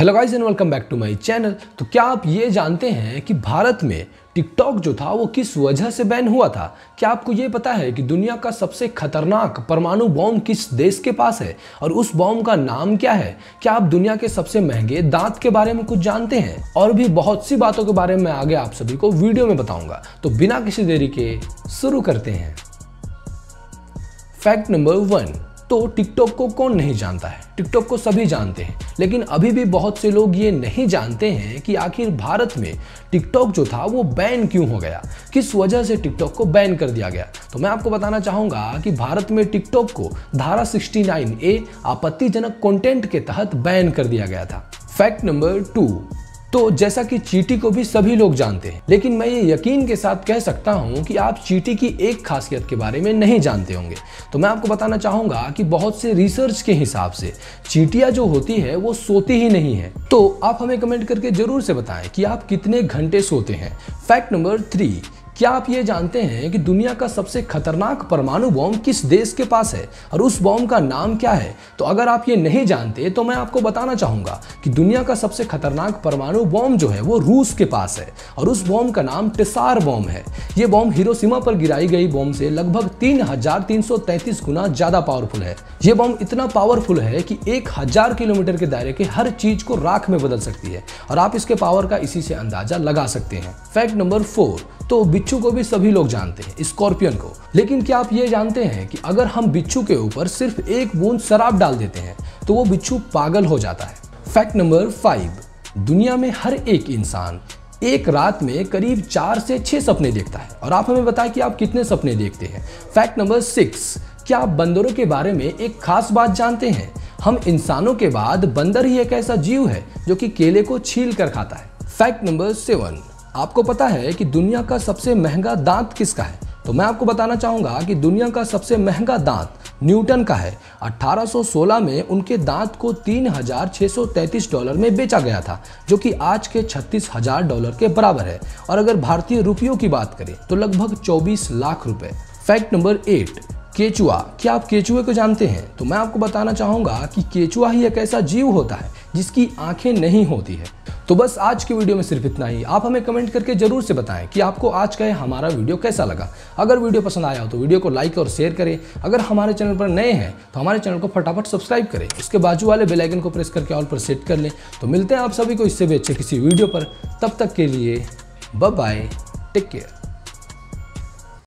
Hello guys and welcome back to my channel. तो क्या आप ये जानते हैं कि भारत में टिकटॉक जो था वो किस वजह से बैन हुआ था? क्या आपको ये पता है कि दुनिया का सबसे खतरनाक परमाणु बॉम्ब किस देश के पास है और उस बॉम्ब का नाम क्या है? क्या आप दुनिया के सबसे महंगे दांत के बारे में कुछ जानते हैं? और भी बहुत सी बातों के बारे में आगे आप सभी को वीडियो में बताऊंगा। तो बिना किसी देरी के शुरू करते हैं। Fact number 1। तो टिकटॉक को कौन नहीं जानता है? टिकटॉक को सभी जानते हैं, लेकिन अभी भी बहुत से लोग ये नहीं जानते हैं कि आखिर भारत में टिकटॉक जो था वो बैन क्यों हो गया, किस वजह से टिकटॉक को बैन कर दिया गया। तो मैं आपको बताना चाहूँगा कि भारत में टिकटॉक को धारा 69A आपत्तिजनक कंटेंट के तहत बैन कर दिया गया था। Fact number 2। तो जैसा कि चींटी को भी सभी लोग जानते हैं, लेकिन मैं ये यकीन के साथ कह सकता हूँ कि आप चींटी की एक खासियत के बारे में नहीं जानते होंगे। तो मैं आपको बताना चाहूँगा कि बहुत से रिसर्च के हिसाब से चींटियाँ जो होती है वो सोती ही नहीं है। तो आप हमें कमेंट करके ज़रूर से बताएं कि आप कितने घंटे सोते हैं। Fact number 3। क्या आप ये जानते हैं कि दुनिया का सबसे खतरनाक परमाणु बॉम्ब किस देश के पास है और उस बॉम्ब का नाम क्या है? तो अगर आप ये नहीं जानते तो मैं आपको बताना चाहूँगा कि दुनिया का सबसे खतरनाक परमाणु बॉम्ब जो है वो रूस के पास है और उस बॉम्ब का नाम टेसार बॉम्ब है। ये बॉम्ब हिरोशिमा पर गिराई गई बॉम्ब से लगभग 3333 गुना ज़्यादा पावरफुल है। ये बॉम्ब इतना पावरफुल है कि 1000 किलोमीटर के दायरे के हर चीज़ को राख में बदल सकती है और आप इसके पावर का इसी से अंदाज़ा लगा सकते हैं। Fact number 4। तो बिच्छू को भी सभी लोग जानते हैं, स्कॉर्पियन को। लेकिन क्या आप ये जानते हैं कि अगर हम बिच्छू के ऊपर सिर्फ एक बूंद शराब डाल देते हैं तो वो बिच्छू पागल हो जाता है। Fact number 5। दुनिया में हर एक इंसान एक रात में करीब 4 से 6 सपने देखता है और आप हमें बताएं कि आप कितने सपने देखते हैं। Fact number 6। क्या आप बंदरों के बारे में एक खास बात जानते हैं? हम इंसानों के बाद बंदर ही एक ऐसा जीव है जो कि केले को छील कर खाता है। Fact number 7। आपको पता है कि दुनिया का सबसे महंगा दांत किसका है? तो मैं आपको बताना चाहूँगा कि दुनिया का सबसे महंगा दांत न्यूटन का है। 1816 में उनके दांत को $3633 में बेचा गया था, जो कि आज के $36,000 के बराबर है और अगर भारतीय रुपयों की बात करें तो लगभग 24 लाख रुपए। Fact number 8। केचुआ। क्या आप केचुए को जानते हैं? तो मैं आपको बताना चाहूँगा कि केचुआ ही एक ऐसा जीव होता है जिसकी आँखें नहीं होती है। तो बस आज की वीडियो में सिर्फ इतना ही। आप हमें कमेंट करके जरूर से बताएं कि आपको आज का हमारा वीडियो कैसा लगा। अगर वीडियो पसंद आया हो तो वीडियो को लाइक और शेयर करें। अगर हमारे चैनल पर नए हैं तो हमारे चैनल को फटाफट सब्सक्राइब करें। उसके बाजू वाले बेल आइकन को प्रेस करके ऑल पर सेट कर लें। तो मिलते हैं आप सभी को इससे भी अच्छे किसी वीडियो पर। तब तक के लिए बाय बाय, टेक केयर।